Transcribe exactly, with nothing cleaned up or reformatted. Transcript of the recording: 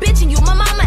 bitch and you my mama.